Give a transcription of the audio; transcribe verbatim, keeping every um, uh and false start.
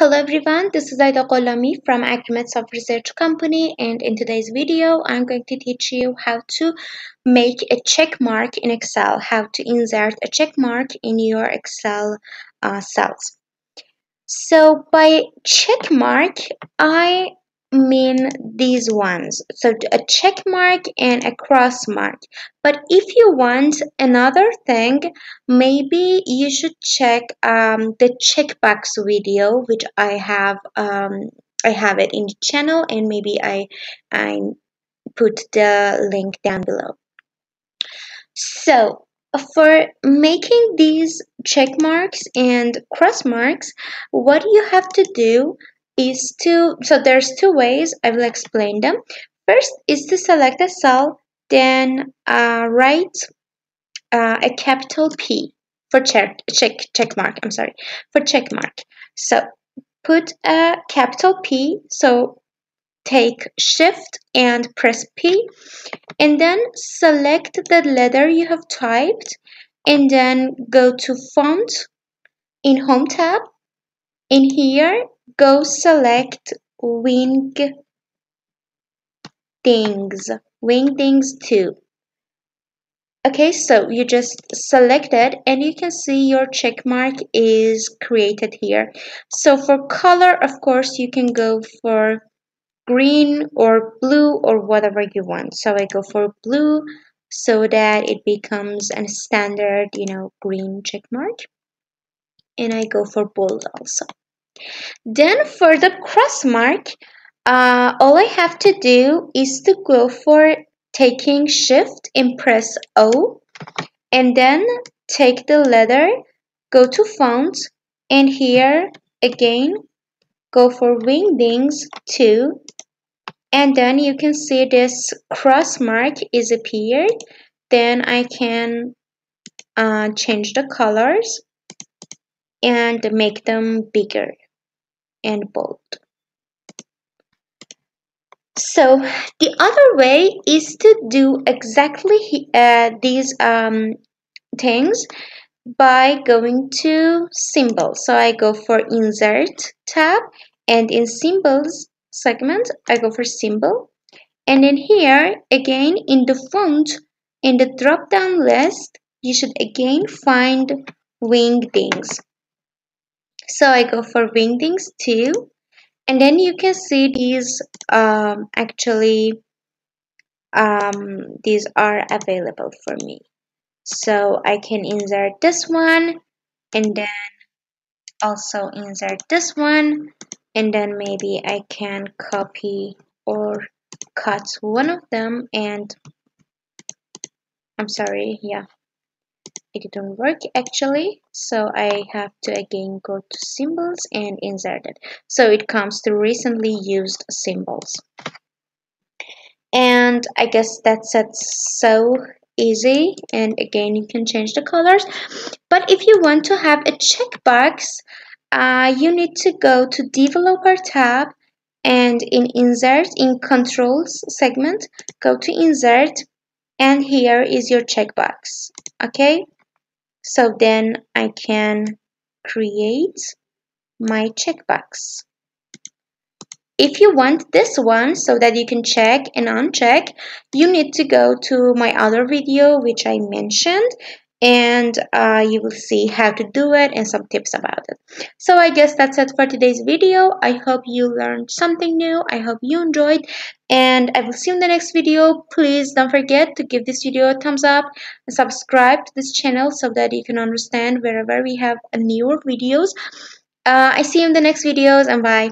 Hello everyone, this is Aida Qolami from AgriMetSoft Research Company, and in today's video I'm going to teach you how to make a check mark in Excel, how to insert a check mark in your Excel uh, cells. So by check mark I mean these ones, so a check mark and a cross mark. But if you want another thing, maybe you should check um, the checkbox video, which I have um, I have it in the channel, and maybe I, I put the link down below. So for making these check marks and cross marks, what you have to do is to, so there's two ways, I will explain them. First is to select a cell, then uh, write uh, a capital P for check, check, check mark, I'm sorry, for check mark. So put a capital P, so take shift and press P, and then select the letter you have typed, and then go to font in home tab. In here, go select Wingdings, Wingdings two. Okay, so you just select it and you can see your check mark is created here. So for color, of course, you can go for green or blue or whatever you want. So I go for blue so that it becomes a standard, you know, green check mark. And I go for bold also. Then for the cross mark, uh, all I have to do is to go for taking shift and press O, and then take the letter, go to font, and here again go for Wingdings two, and then you can see this cross mark is appeared. Then I can uh, change the colors and make them bigger and bold. So the other way is to do exactly uh, these um, things by going to symbols. So I go for insert tab, and in symbols segment I go for symbol, and in here again in the font, in the drop down list, you should again find Wingdings. So I go for Wingdings two, and then you can see these um, actually um, these are available for me. So I can insert this one, and then also insert this one, and then maybe I can copy or cut one of them, and I'm sorry, yeah. It didn't work actually, so I have to again go to symbols and insert it. So it comes to recently used symbols. And I guess that's it, so easy. And again, you can change the colors. But if you want to have a checkbox, uh, you need to go to Developer tab, and in Insert, in Controls segment, go to Insert, and here is your checkbox. Okay, so then I can create my checkbox. If you want this one so that you can check and uncheck, you need to go to my other video which I mentioned, and uh, you will see how to do it and some tips about it. So I guess that's it for today's video. I hope you learned something new. I hope you enjoyed, and I will see you in the next video. Please don't forget to give this video a thumbs up and subscribe to this channel so that you can understand wherever we have newer videos. Uh, I see you in the next videos, and bye.